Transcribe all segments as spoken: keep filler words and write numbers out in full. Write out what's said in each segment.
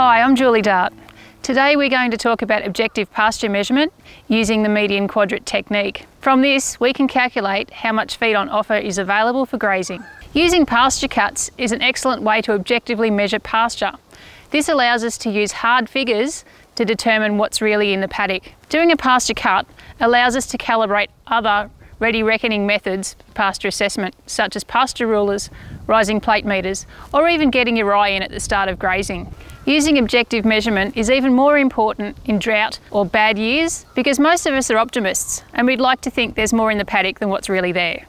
Hi, I'm Julie Dart. Today we're going to talk about objective pasture measurement using the median quadrant technique. From this, we can calculate how much feed on offer is available for grazing. Using pasture cuts is an excellent way to objectively measure pasture. This allows us to use hard figures to determine what's really in the paddock. Doing a pasture cut allows us to calibrate other ready reckoning methods for pasture assessment, such as pasture rulers, rising plate meters, or even getting your eye in at the start of grazing. Using objective measurement is even more important in drought or bad years because most of us are optimists and we'd like to think there's more in the paddock than what's really there.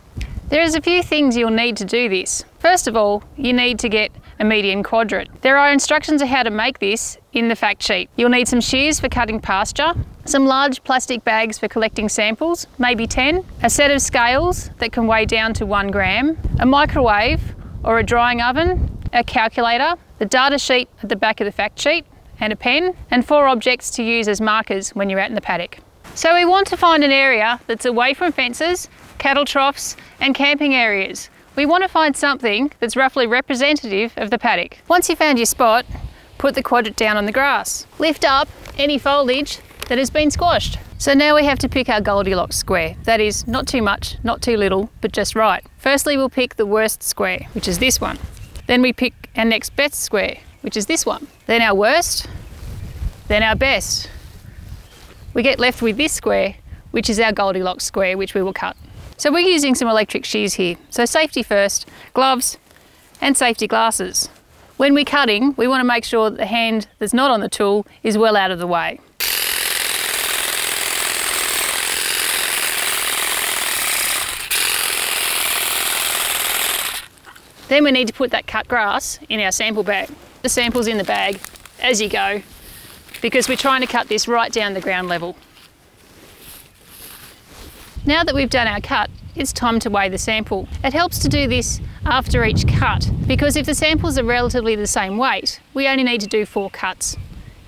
There's a few things you'll need to do this. First of all, you need to get a median quadrant. There are instructions on how to make this in the fact sheet. You'll need some shears for cutting pasture, some large plastic bags for collecting samples, maybe ten, a set of scales that can weigh down to one gram, a microwave or a drying oven, a calculator, the data sheet at the back of the fact sheet, and a pen, and four objects to use as markers when you're out in the paddock. So we want to find an area that's away from fences, cattle troughs, and camping areas. We want to find something that's roughly representative of the paddock. Once you've found your spot, put the quadrant down on the grass. Lift up any foliage that has been squashed. So now we have to pick our Goldilocks square. That is, not too much, not too little, but just right. Firstly, we'll pick the worst square, which is this one. Then we pick our next best square, which is this one. Then our worst, then our best. We get left with this square, which is our Goldilocks square, which we will cut. So we're using some electric shears here. So safety first, gloves and safety glasses. When we're cutting, we want to make sure that the hand that's not on the tool is well out of the way. Then we need to put that cut grass in our sample bag. The sample's in the bag as you go, because we're trying to cut this right down the ground level. Now that we've done our cut, it's time to weigh the sample. It helps to do this after each cut, because if the samples are relatively the same weight, we only need to do four cuts.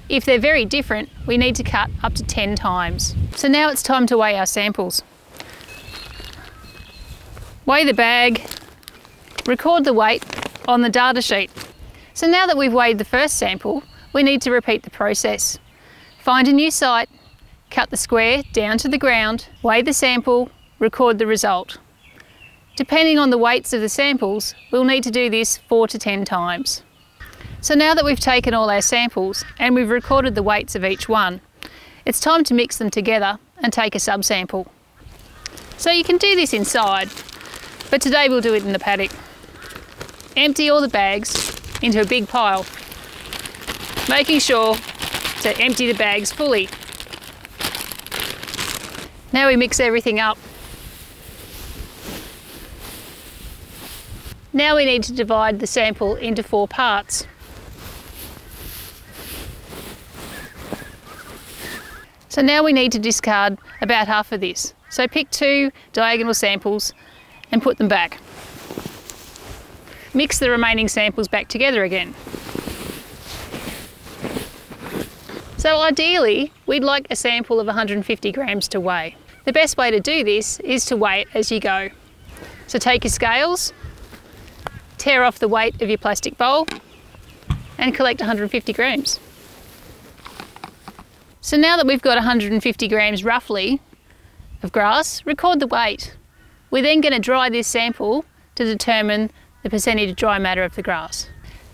If they're very different, we need to cut up to ten times. So now it's time to weigh our samples. Weigh the bag. Record the weight on the data sheet. So now that we've weighed the first sample, we need to repeat the process. Find a new site, cut the square down to the ground, weigh the sample, record the result. Depending on the weights of the samples, we'll need to do this four to ten times. So now that we've taken all our samples and we've recorded the weights of each one, it's time to mix them together and take a subsample. So you can do this inside, but today we'll do it in the paddock. Empty all the bags into a big pile, making sure to empty the bags fully. Now we mix everything up. Now we need to divide the sample into four parts. So now we need to discard about half of this. So pick two diagonal samples and put them back. Mix the remaining samples back together again. So ideally, we'd like a sample of one hundred fifty grams to weigh. The best way to do this is to weigh it as you go. So take your scales, tear off the weight of your plastic bowl, and collect one hundred fifty grams. So now that we've got one hundred fifty grams roughly of grass, record the weight. We're then going to dry this sample to determine the percentage of dry matter of the grass.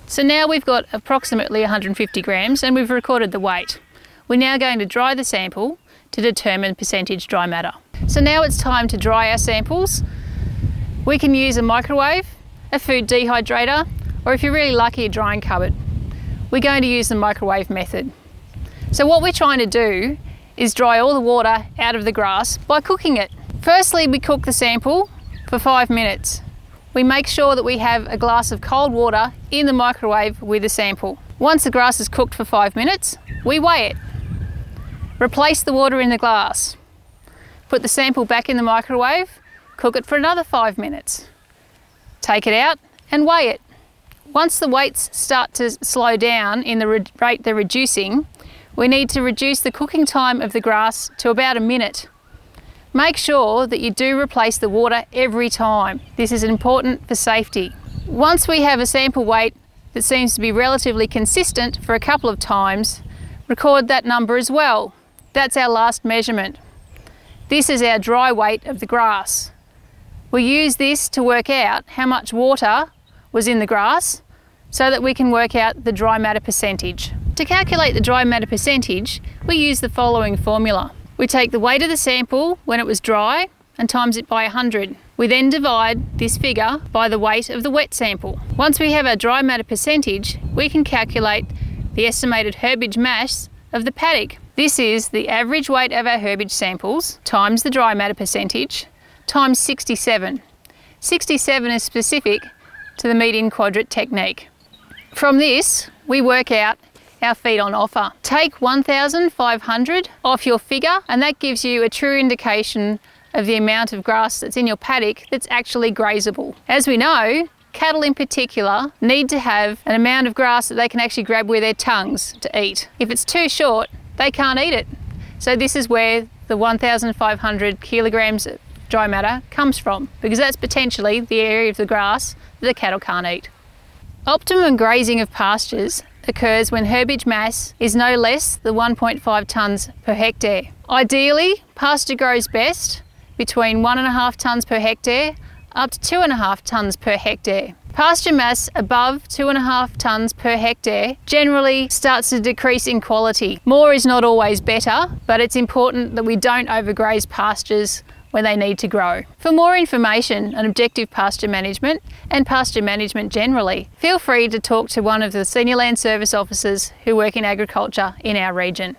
So now we've got approximately one hundred fifty grams and we've recorded the weight. We're now going to dry the sample to determine percentage dry matter. So now it's time to dry our samples. We can use a microwave, a food dehydrator, or if you're really lucky, a drying cupboard. We're going to use the microwave method. So what we're trying to do is dry all the water out of the grass by cooking it. Firstly, we cook the sample for five minutes. We make sure that we have a glass of cold water in the microwave with the sample. Once the grass is cooked for five minutes, we weigh it. Replace the water in the glass. Put the sample back in the microwave, cook it for another five minutes. Take it out and weigh it. Once the weights start to slow down in the rate they're reducing, we need to reduce the cooking time of the grass to about a minute. Make sure that you do replace the water every time. This is important for safety. Once we have a sample weight that seems to be relatively consistent for a couple of times, record that number as well. That's our last measurement. This is our dry weight of the grass. We use this to work out how much water was in the grass so that we can work out the dry matter percentage. To calculate the dry matter percentage, we use the following formula. We take the weight of the sample when it was dry and times it by one hundred. We then divide this figure by the weight of the wet sample. Once we have our dry matter percentage, we can calculate the estimated herbage mass of the paddock. This is the average weight of our herbage samples times the dry matter percentage times sixty-seven. sixty-seven is specific to the median quadrant technique. From this, we work out our feed on offer. Take one thousand five hundred off your figure and that gives you a true indication of the amount of grass that's in your paddock that's actually grazable. As we know, cattle in particular need to have an amount of grass that they can actually grab with their tongues to eat. If it's too short, they can't eat it. So this is where the one thousand five hundred kilograms of dry matter comes from, because that's potentially the area of the grass that the cattle can't eat. Optimum grazing of pastures occurs when herbage mass is no less than one point five tonnes per hectare. Ideally, pasture grows best between one point five tonnes per hectare up to two point five tonnes per hectare. Pasture mass above two point five tonnes per hectare generally starts to decrease in quality. More is not always better, but it's important that we don't overgraze pastures when they need to grow. For more information on objective pasture management and pasture management generally, feel free to talk to one of the senior land service officers who work in agriculture in our region.